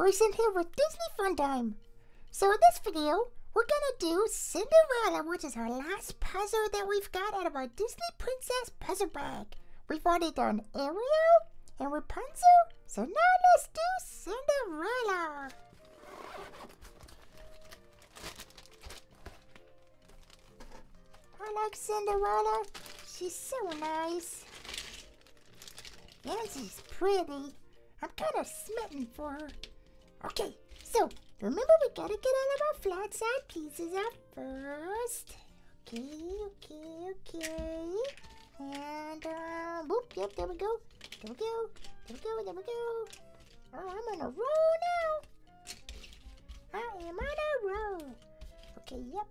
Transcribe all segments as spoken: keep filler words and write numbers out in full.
Person here with Disney Fun Time. So in this video, we're gonna do Cinderella, which is our last puzzle that we've got out of our Disney Princess puzzle bag. We've already done Ariel and Rapunzel, so now let's do Cinderella. I like Cinderella. She's so nice. And she's pretty. I'm kind of smitten for her. Okay, so remember we gotta get all of our flat side pieces out first. Okay, okay, okay. And, um, whoop, yep, there we go. There we go, there we go, there we go. Oh, I'm on a roll now. I am on a roll. Okay, yep.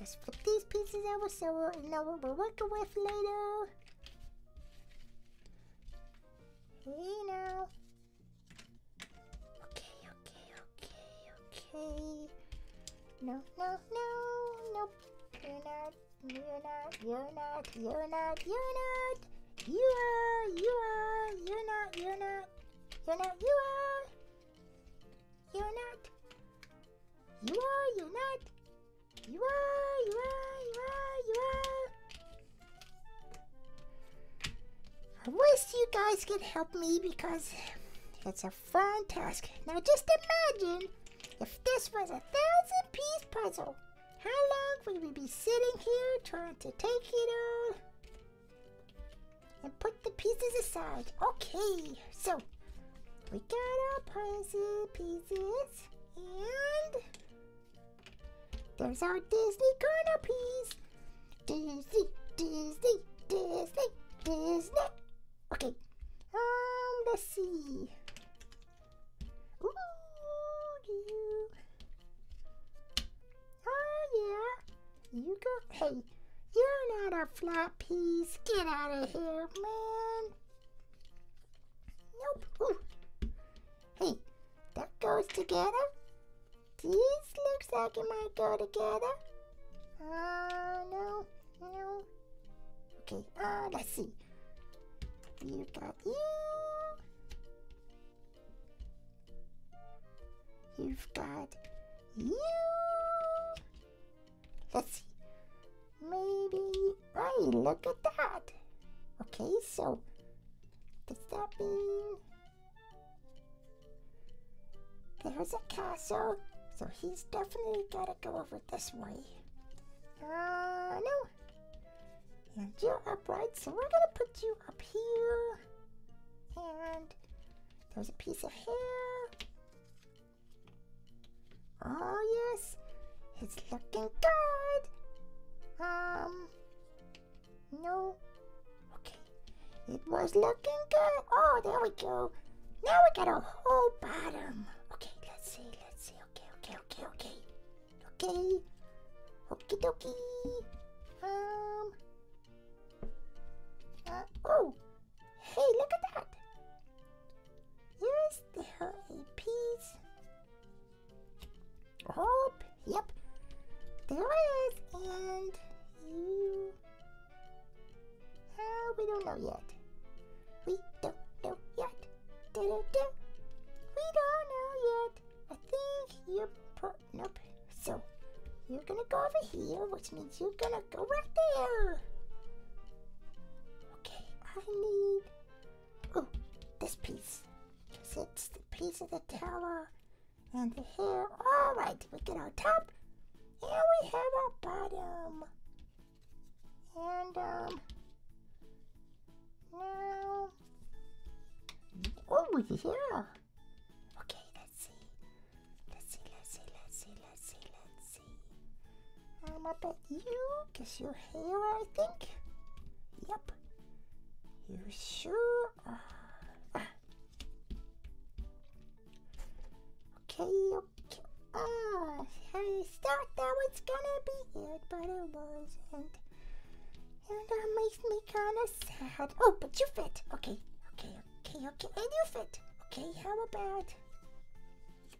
Let's flip these pieces over so we'll know what we're working with later. You know. Okay, okay, okay, okay. No, no, no, nope. You're not, you're not, you're not, you're not, you're not. You are, you are, you're not, you're not. You're not, you are. You're not. You are, you're not. You are, you are, you are, you are. I wish you guys could help me because it's a fun task. Now just imagine if this was a thousand piece puzzle. How long would we be sitting here trying to take it all and put the pieces aside? Okay, so we got our puzzle pieces and there's our Disney corner piece. Disney, Disney, Disney, Disney. Okay. Um, let's see. Ooh, you. Oh, yeah. You go. Hey, you're not a flat piece. Get out of here, man. Nope. Ooh. Hey, that goes together. These looks like it might go together. Uh, no, no. Okay, uh, let's see. You got you. You've got you. Let's see. Maybe, oh, look at that. Okay, so, does that mean there's a castle? So he's definitely gotta go over this way. Uh, no. And you're upright, so we're gonna put you up here. And there's a piece of hair. Oh yes, it's looking good. Um, no. Okay, it was looking good. Oh, there we go. Now we got our whole bottom. Okay, let's see, let's see. Okay. Okay, okay, okay, okie dokie. Um, uh, oh, hey, look at that. Is there a piece? Oh, yep, there is. And you, uh, we don't know yet. We don't know yet. Do, do, do. We don't know yet. I think you're per nope. So you're gonna go over here, which means you're gonna go right there. Okay, I need oh this piece. Cause it's the piece of the tower and the hair. All right, we get our top, and we have our bottom. And um, now oh yeah. I'm up at you, because your hair, I think. Yep. You sure are. Ah. Okay, okay. Oh, I thought that was gonna be it, but it wasn't. And that makes me kind of sad. Oh, but you fit. Okay, okay, okay, okay. And you fit. Okay, how about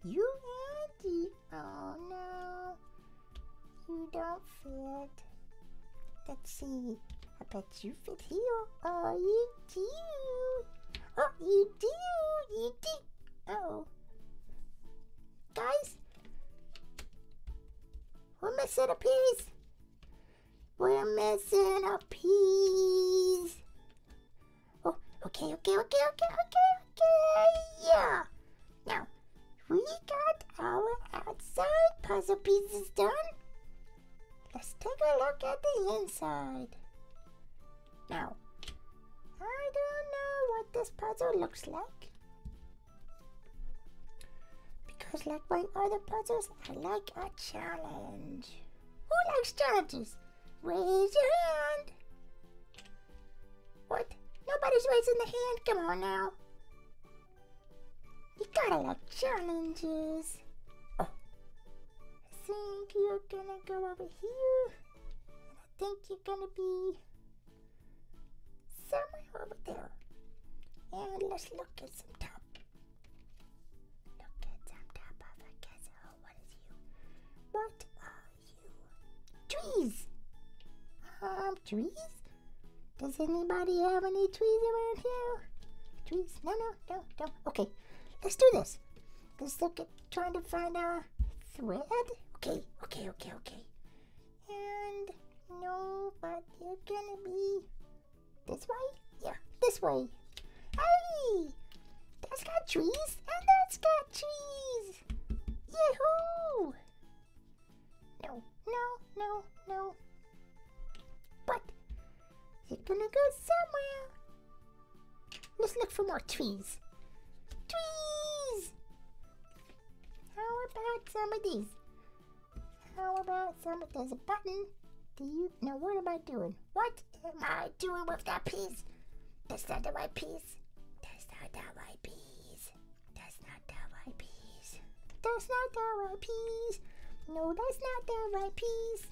you and you? Oh, no. You don't fit. Let's see. I bet you fit here. Oh, you do. Oh, you do. You do. Uh oh. guys? We're missing a piece. We're missing a piece. Oh, okay, okay, okay, okay, okay, okay, yeah. Now, we got our outside puzzle pieces done. Let's take a look at the inside. Now, I don't know what this puzzle looks like. Because like my other puzzles, I like a challenge. Who likes challenges? Raise your hand. What? Nobody's raising the hand? Come on now. You gotta like challenges. Oh. I think you're gonna go over here. And I think you're gonna be somewhere over there. And let's look at some top. Look at some top of a castle. Oh, what is you? What are you? Trees! Um, trees? Does anybody have any trees around here? Trees? No, no, no, no. Okay, let's do this. Let's look at trying to find our thread. Okay, okay, okay, okay. And no, but you're gonna be this way? Yeah, this way. Hey! That's got trees, and that's got trees! Yahoo! No, no, no, no. But you're gonna go somewhere. Let's look for more trees. Trees! How about some of these? How about some of there's a button? Do you know what am I doing? What am I doing with that piece? That's not the right piece. That's not the right piece. That's not the right piece. That's not the right piece. No, that's not the right piece.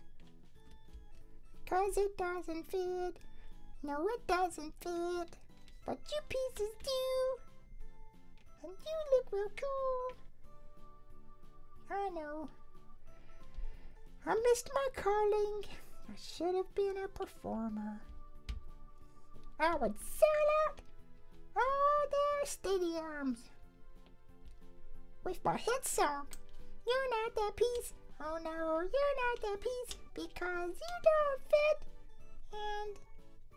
Cause it doesn't fit. No, it doesn't fit. But your pieces do. And you look real cool. I know. I missed my calling. I should have been a performer. I would sell out all their stadiums with my hit song. You're not that piece. Oh no, you're not that piece because you don't fit and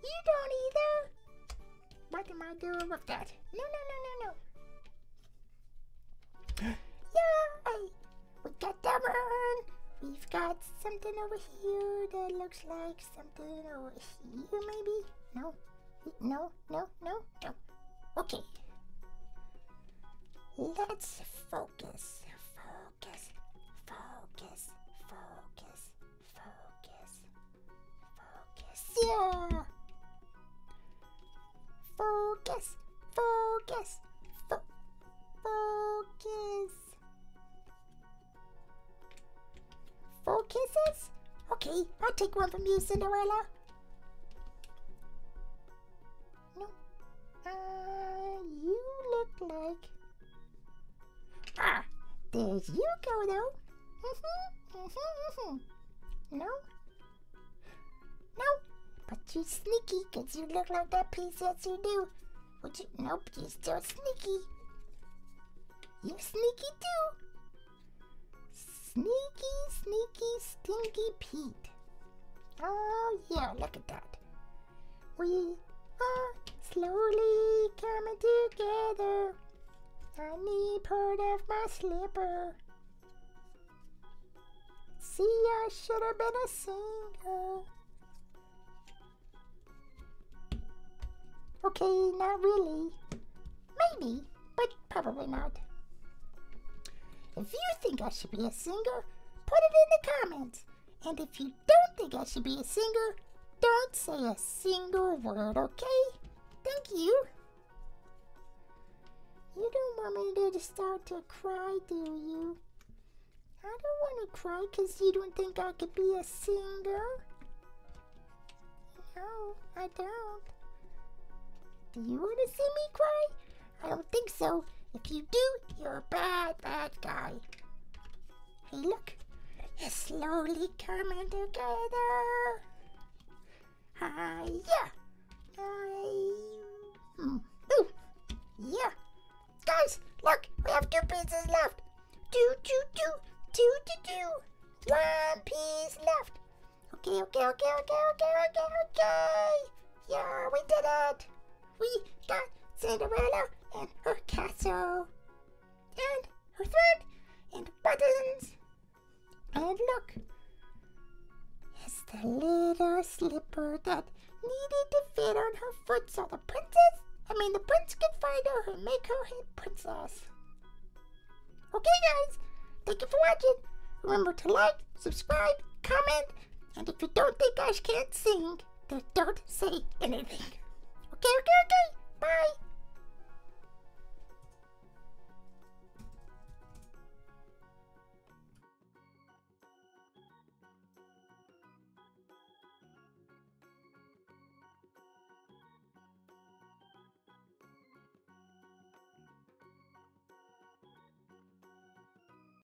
you don't either. What am I doing with that? No, no, no, no, no. Yay! We got that one. We've got something over here that looks like something over here maybe? No, no, no, no, no. Okay. Let's focus, focus. Focus, focus, focus, focus, yeah! Focus, focus, fo focus. Four kisses? Okay, I'll take one from you, Cinderella. No. Uh, you look like... Ah, there's you go, though. Mm-hmm, mm-hmm, mm-hmm. No? No? But you're sneaky, because you look like that piece, yes you do. Would you? Nope, you're still sneaky. You're sneaky too. Sneaky, sneaky, Stinky Pete. Oh yeah, look at that. We are slowly coming together. I need part of my slipper. See, I should have been a singer. Okay, not really. Maybe, but probably not. If you think I should be a singer, put it in the comments. And if you don't think I should be a singer, don't say a single word, okay? Thank you. You don't want me to start to cry, do you? I don't want to cry because you don't think I could be a singer. No, I don't. Do you want to see me cry? I don't think so. If you do, you're a bad, bad guy. Hey, look. It's slowly coming together. Hi, yeah. Hi. Hmm. Ooh. Yeah. Guys, look. We have two pieces left. Choo choo that? We got Cinderella and her castle, and her thread, and buttons. And look, it's the little slipper that needed to fit on her foot so the princess, I mean the prince could find her and make her a princess. Okay guys, thank you for watching. Remember to like, subscribe, comment, and if you don't think Ash can't sing, then don't say anything.